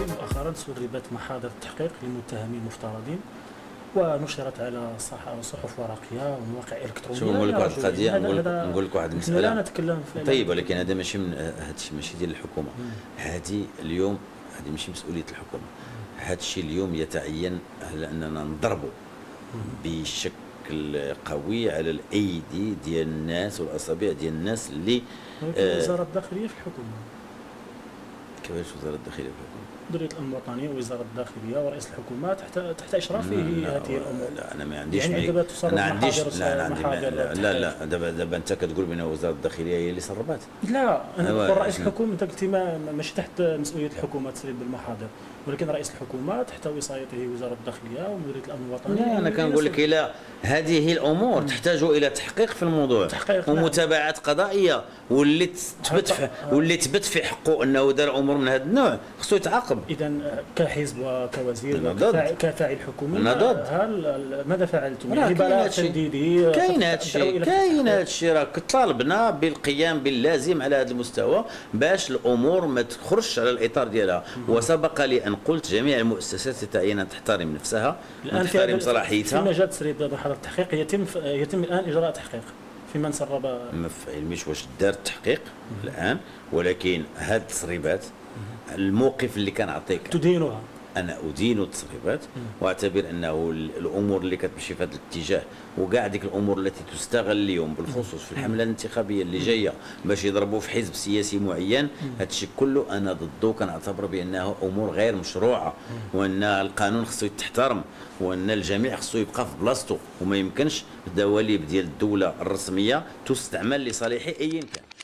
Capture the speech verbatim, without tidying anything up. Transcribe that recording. مؤخرا سربت محاضر تحقيق لمتهمين مفترضين ونشرت على صحف ورقيه ومواقع الكترونيه. شوف نقول لك واحد القضيه، نقول لك واحد المساله. لا نتكلم في طيب، ولكن هذا ماشي من هادشي ماشي ديال الحكومه. هذه اليوم هذه ماشي مسؤوليه الحكومه. هذا الشيء اليوم يتعين على اننا نضربوا بشكل قوي على الايدي ديال الناس والاصابع ديال الناس اللي وزاره الداخليه في الحكومه. كيفاش وزاره الداخليه في الحكومه؟ مديريه الامن الوطني ووزاره الداخليه ورئيس الحكومه تحت تحت اشرافه هذه الامور. لا انا ما عنديش يعني دابا تصرف محاضر لا محاضر لا لا, لا دابا دابا انت كتقول بان وزاره الداخليه هي اللي سربات. لا انا كنقول رئيس الحكومه. انت قلتي ماشي تحت مسؤوليه الحكومه تسرب المحاضر، ولكن رئيس الحكومه تحت وصايته وزاره الداخليه ومديريه الامن الوطني. لا انا كنقول لك الى هذه الامور تحتاج الى تحقيق في الموضوع ومتابعات قضائيه، واللي تثبت واللي تثبت في حقه انه دار امور من هذا النوع خصو يتعاقب. اذا كحزب وكوزير كفاعل حكومي انا ضد. هل ماذا فعلتم؟ يعني بلاغ تنديدي كاين هذا الشيء كاين هذا الشيء راه طالبنا بالقيام باللازم على هذا المستوى باش الامور ما تخرجش على الاطار ديالها. وسبق لي ان قلت جميع المؤسسات تتعين ان تحترم نفسها وتحترم صلاحيتها. في مجال تسريب محاضرة التحقيق يتم يتم الان اجراء تحقيق في من سرب. ما فهمتش واش دار التحقيق الان، ولكن هذه التسريبات الموقف اللي كنعطيك تدينها. انا ادين التسريبات واعتبر انه الامور اللي كتمشي في هذا الاتجاه وكاع ديك الامور التي تستغل اليوم بالخصوص في الحمله الانتخابيه اللي جايه باش يضربوا في حزب سياسي معين، هذا الشيء كله انا ضده. كنعتبر بانه امور غير مشروعه وان القانون خصو يتحترم وان الجميع خصو يبقى في بلاصته، وما يمكنش الدواليب ديال الدوله الرسميه تستعمل لصالح اي كان.